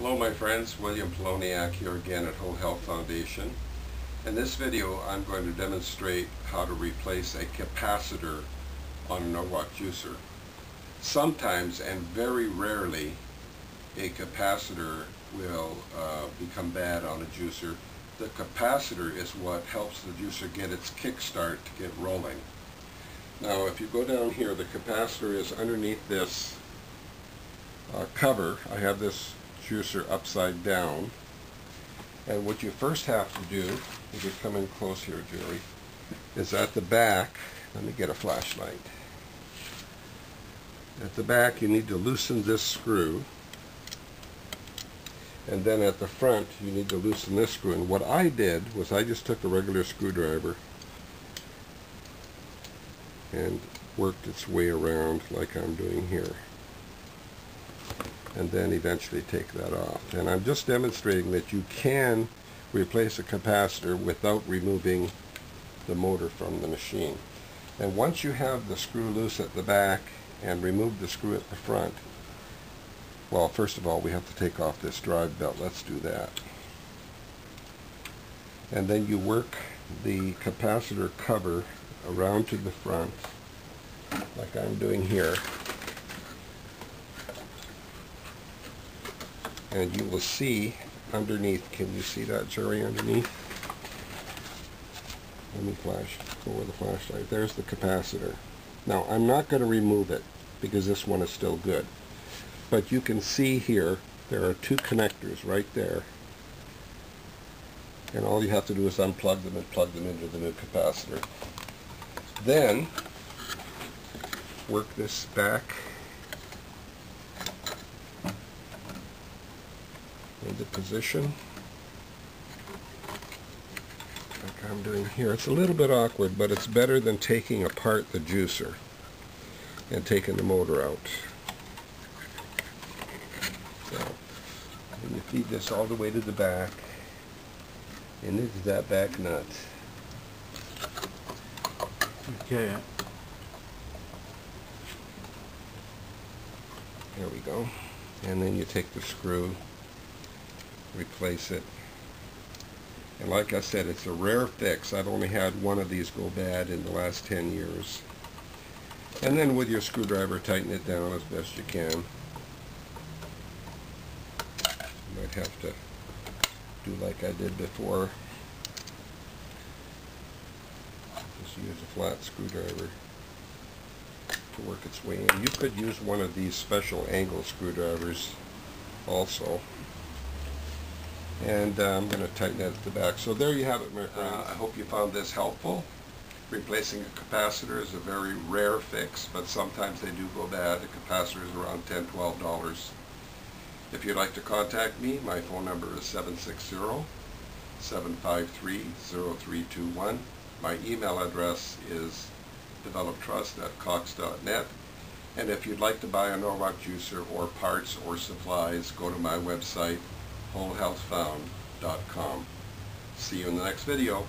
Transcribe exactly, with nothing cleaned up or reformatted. Hello my friends, William Polowniak here again at Whole Health Foundation. In this video I'm going to demonstrate how to replace a capacitor on a Norwalk juicer. Sometimes and very rarely a capacitor will uh, become bad on a juicer. The capacitor is what helps the juicer get its kickstart to get rolling. Now if you go down here, the capacitor is underneath this uh, cover. I have this juicer upside down, and what you first have to do, if you come in close here Jerry, is at the back, let me get a flashlight, at the back you need to loosen this screw, and then at the front you need to loosen this screw. And what I did was I just took a regular screwdriver and worked its way around like I'm doing here, and then eventually take that off. And I'm just demonstrating that you can replace a capacitor without removing the motor from the machine. And once you have the screw loose at the back and remove the screw at the front, well, first of all we have to take off this drive belt. Let's do that. And then you work the capacitor cover around to the front like I'm doing here, and you will see underneath. Can you see that, Jerry, underneath? Let me flash, go with the flashlight. There's the capacitor. Now I'm not going to remove it because this one is still good, but you can see here there are two connectors right there, and all you have to do is unplug them and plug them into the new capacitor. Then work this back into position like I'm doing here. It's a little bit awkward, but it's better than taking apart the juicer and taking the motor out. So and you feed this all the way to the back and into that back nut. Okay. There we go. And then you take the screw, replace it, and like I said, it's a rare fix. I've only had one of these go bad in the last ten years. And then with your screwdriver, tighten it down as best you can. You might have to do like I did before, just use a flat screwdriver to work its way in. You could use one of these special angle screwdrivers also. And uh, I'm going to tighten that at the back. So there you have it, my friends. Uh, I hope you found this helpful. Replacing a capacitor is a very rare fix, but sometimes they do go bad. The capacitor is around ten dollars, twelve dollars. If you'd like to contact me, my phone number is seven six zero, seven five three, zero three two one. My email address is develop trust at cox dot net. And if you'd like to buy a Norwalk juicer or parts or supplies, go to my website, whole health found dot com. See you in the next video.